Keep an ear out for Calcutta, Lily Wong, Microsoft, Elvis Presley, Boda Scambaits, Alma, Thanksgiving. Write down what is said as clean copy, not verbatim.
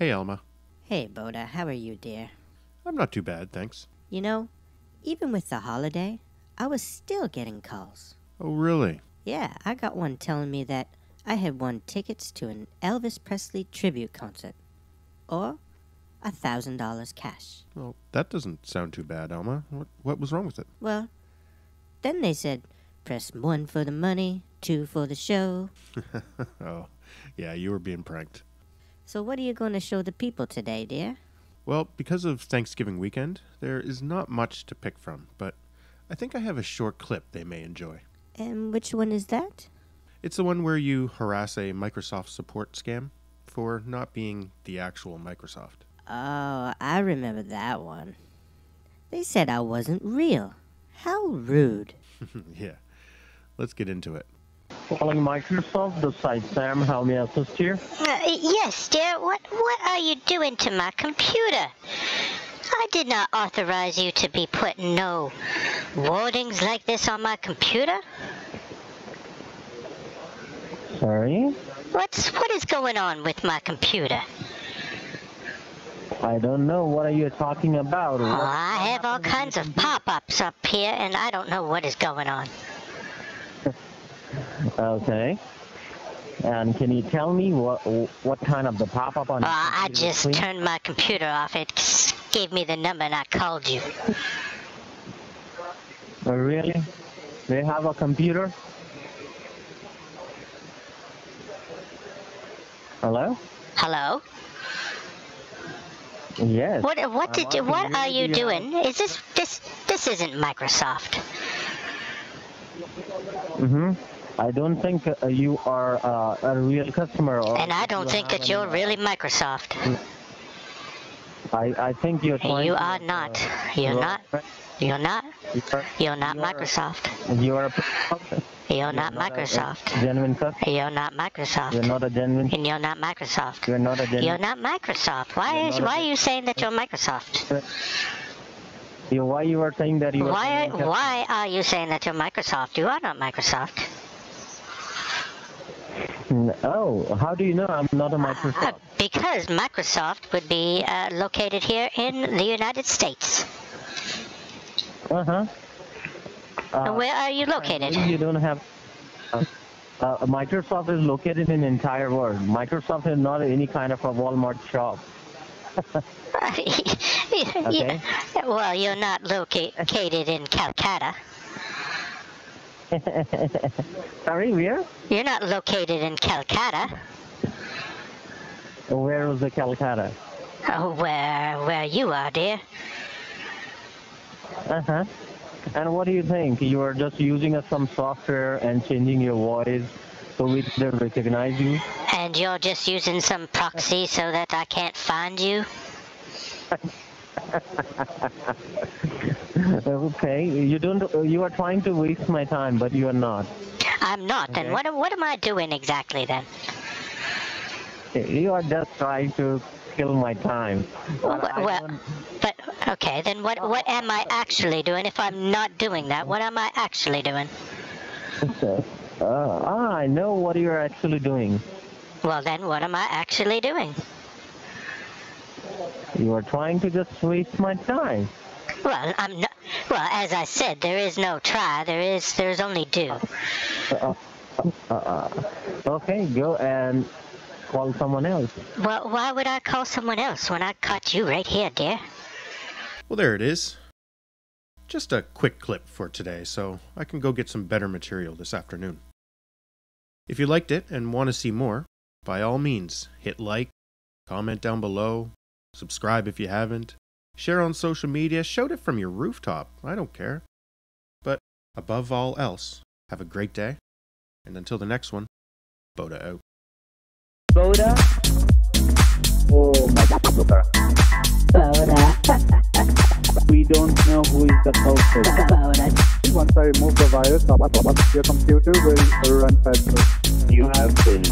Hey, Alma. Hey, Boda. How are you, dear? I'm not too bad, thanks. You know, even with the holiday, I was still getting calls. Oh, really? Yeah, I got one telling me that I had won tickets to an Elvis Presley tribute concert. Or $1,000 cash. Well, that doesn't sound too bad, Alma. What was wrong with it? Well, then they said, press 1 for the money, 2 for the show. Oh, yeah, you were being pranked. So what are you going to show the people today, dear? Well, because of Thanksgiving weekend, there is not much to pick from, but I think I have a short clip they may enjoy. And which one is that? It's the one where you harass a Microsoft support scam for not being the actual Microsoft. Oh, I remember that one. They said I wasn't real. How rude. Yeah. Let's get into it. Calling Microsoft, this side Sam. How may I assist you? Yes, dear. What are you doing to my computer? I did not authorize you to be putting no warnings like this on my computer. Sorry? What is going on with my computer? I don't know. What are you talking about? Oh, I have all kinds of pop-ups up here, and I don't know what is going on. Okay. And can you tell me what kind of the pop-up on? I just turned my computer off. It gave me the number, and I called you. Oh, really? They have a computer? Hello? Hello? Yes. What are you doing? Is this isn't Microsoft? Mhm. I don't think you are a real customer. Or and I don't think that you're really Microsoft. I think you're. You are not. You're not. You're not. You're not Microsoft. You're not Microsoft. Genuine customer. You're not Microsoft. You're not a genuine. And you're not Microsoft. You're not a genuine. You're not Microsoft. Why are you saying that you're Microsoft? Why you are saying that you? Why are you saying that you're Microsoft? You are not Microsoft. Oh, how do you know I'm not a Microsoft? Because Microsoft would be located here in the United States. Uh-huh. Where are you located? You don't have... Microsoft is located in the entire world. Microsoft is not any kind of a Walmart shop. Okay. Yeah. Well, you're not located in Calcutta. Sorry, where? You're not located in Calcutta. Where was the Calcutta? Oh, where you are, dear. Uh-huh. And what do you think? You are just using some software and changing your voice so we can recognize you? And you're just using some proxy so that I can't find you? Okay, you are trying to waste my time, but you are not. I'm not, okay. Then what am I doing exactly then? You are just trying to kill my time. But okay, then what am I actually doing? If I'm not doing that, what am I actually doing? I know what you're actually doing. Well then, what am I actually doing? You are trying to just waste my time. Well, I'm not. Well, as I said, there is no try. There's only do. Okay, go and call someone else. Well, why would I call someone else when I caught you right here, dear? Well, there it is. Just a quick clip for today, so I can go get some better material this afternoon. If you liked it and want to see more, by all means, hit like, comment down below, subscribe if you haven't, share on social media, shout it from your rooftop, I don't care. But above all else, have a great day, and until the next one, Boda out. Boda? Oh my God, Boda. Boda. We don't know who is the culprit. Boda. Once I remove the virus, your computer will run faster. You have been